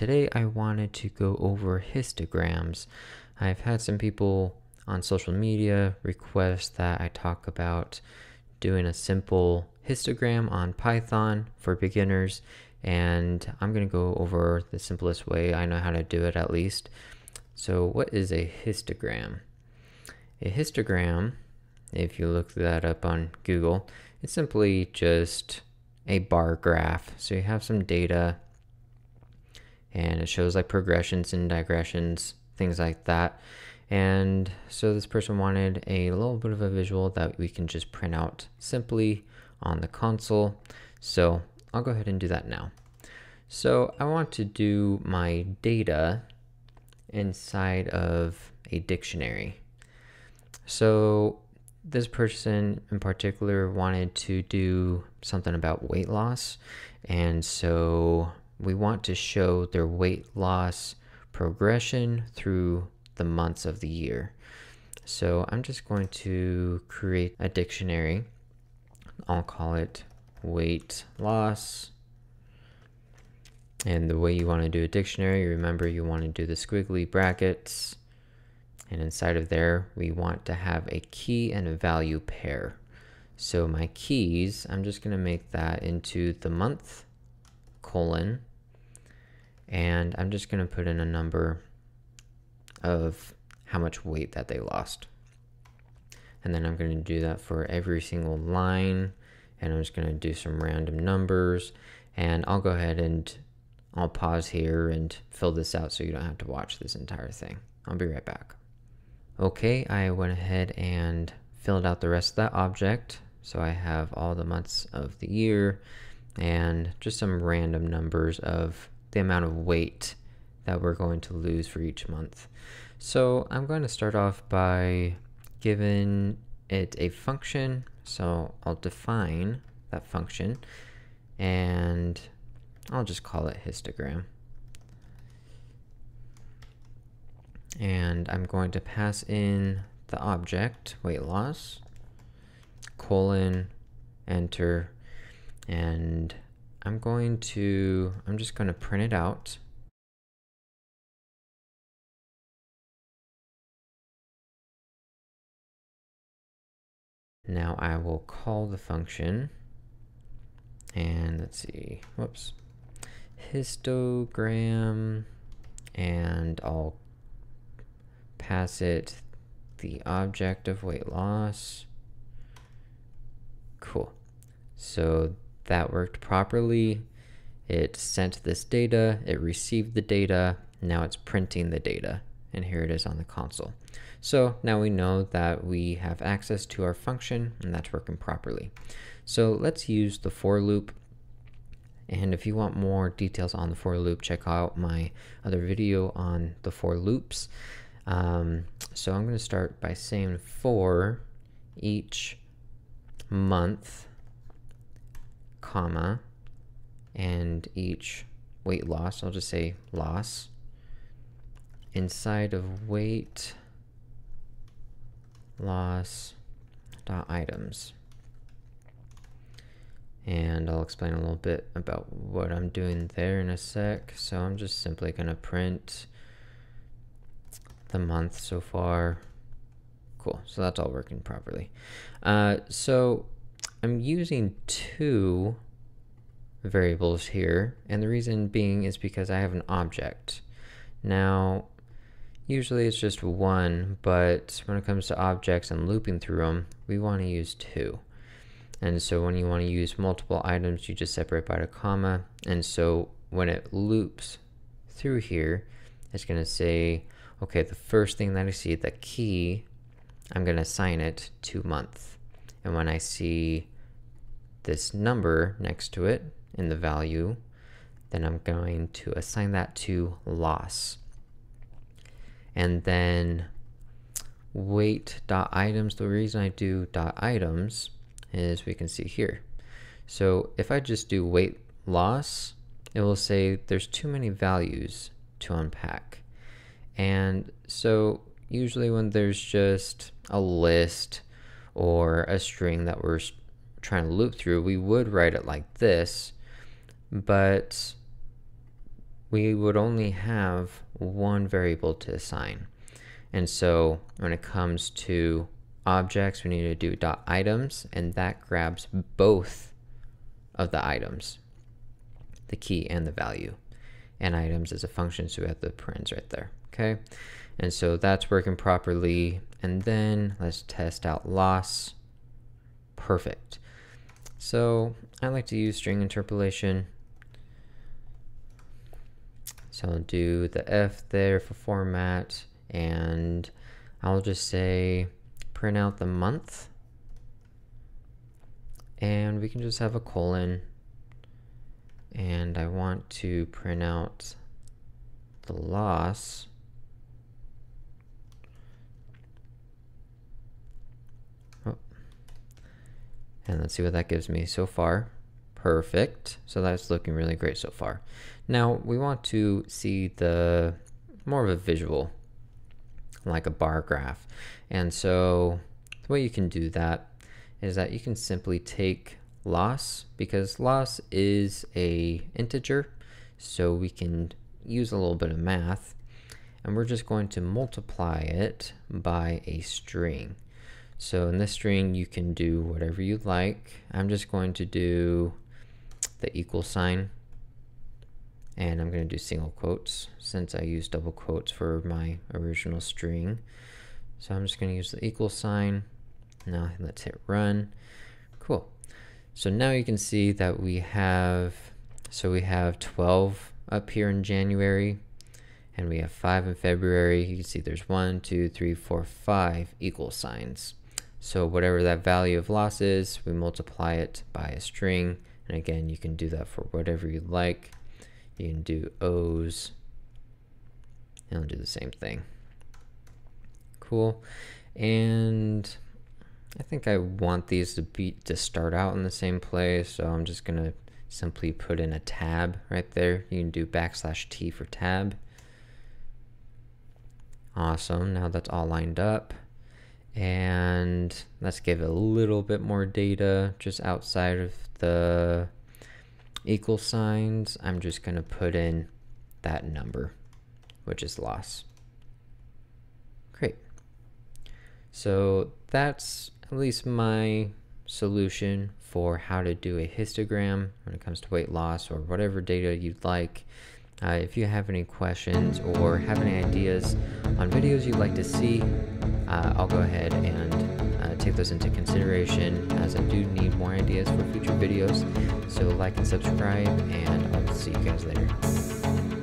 today I wanted to go over histograms. I've had some people on social media request that I talk about doing a simple histogram on Python for beginners, and I'm going to go over the simplest way I know how to do it, at least. So what is a histogram? A histogram, if you look that up on Google, it's simply just a bar graph. So you have some data and it shows like progressions and digressions, things like that. And so this person wanted a little bit of a visual that we can just print out simply on the console. So I'll go ahead and do that now. So I want to do my data inside of a dictionary. So this person in particular wanted to do something about weight loss. And so we want to show their weight loss progression through the months of the year. So I'm just going to create a dictionary. I'll call it weight loss. And the way you want to do a dictionary, remember, you want to do the squiggly brackets. And inside of there, we want to have a key and a value pair. So my keys, I'm just going to make that into the month, colon, and I'm just going to put in a number of how much weight that they lost. And then I'm going to do that for every single line, and I'm just going to do some random numbers. And I'll go ahead and I'll pause here and fill this out so you don't have to watch this entire thing. I'll be right back. Okay, I went ahead and filled out the rest of that object. So I have all the months of the year and just some random numbers of the amount of weight that we're going to lose for each month. So I'm going to start off by giving it a function. So I'll define that function and I'll just call it histogram. And I'm going to pass in the object weight loss, colon, enter, and I'm just going to print it out. Now I will call the function and let's see, whoops, histogram, and I'll pass it the object of weight loss. Cool. So that worked properly. It sent this data, it received the data, now it's printing the data. And here it is on the console. So now we know that we have access to our function and that's working properly. So let's use the for loop. And if you want more details on the for loop, check out my other video on the for loops. So I'm going to start by saying for each month, comma, and each weight loss, I'll just say loss. Inside of weight loss dot items, and I'll explain a little bit about what I'm doing there in a sec. So I'm just simply going to print the month so far. Cool, so that's all working properly. So I'm using two variables here, and the reason being is because I have an object. Now usually it's just one, but when it comes to objects and looping through them, we want to use two. And so when you want to use multiple items, you just separate by a comma. And so when it loops through here, it's going to say, okay, the first thing that I see, the key, I'm going to assign it to month. And when I see this number next to it in the value, then I'm going to assign that to loss. And then weight.items, the reason I do .items is we can see here. So if I just do weight loss, it will say there's too many values to unpack. And so usually when there's just a list or a string that we're trying to loop through, we would write it like this, but we would only have one variable to assign. And so when it comes to objects, we need to do dot items, and that grabs both of the items, the key and the value. And items is a function, so we have the parens right there. Okay, and so that's working properly. And then let's test out loss. Perfect. So I like to use string interpolation. So I'll do the F there for format, and I'll just say print out the month, and we can just have a colon, and I want to print out the loss. Oh. And let's see what that gives me so far. Perfect. So that's looking really great so far. Now we want to see the more of a visual, like a bar graph. And so the way you can do that is that you can simply take loss, because loss is a integer, so we can use a little bit of math, and we're just going to multiply it by a string. So in this string you can do whatever you like. I'm just going to do the equal sign, and I'm going to do single quotes since I used double quotes for my original string. So I'm just going to use the equal sign. Now let's hit run. Cool. So now you can see that we have, so we have 12 up here in January, and we have 5 in February. You can see there's 1, 2, 3, 4, 5 equal signs. So whatever that value of loss is, we multiply it by a string. And again, you can do that for whatever you like. You can do O's, and I'll do the same thing. Cool. And I think I want these to start out in the same place, so I'm just gonna simply put in a tab right there. You can do \t for tab. Awesome. Now that's all lined up, and let's give it a little bit more data just outside of the equal signs. I'm just gonna put in that number, which is loss. Great. So that's at least my solution for how to do a histogram when it comes to weight loss or whatever data you'd like. If you have any questions or have any ideas on videos you'd like to see, I'll go ahead and take those into consideration, as I do need more ideas for future videos. So like and subscribe, and I'll see you guys later.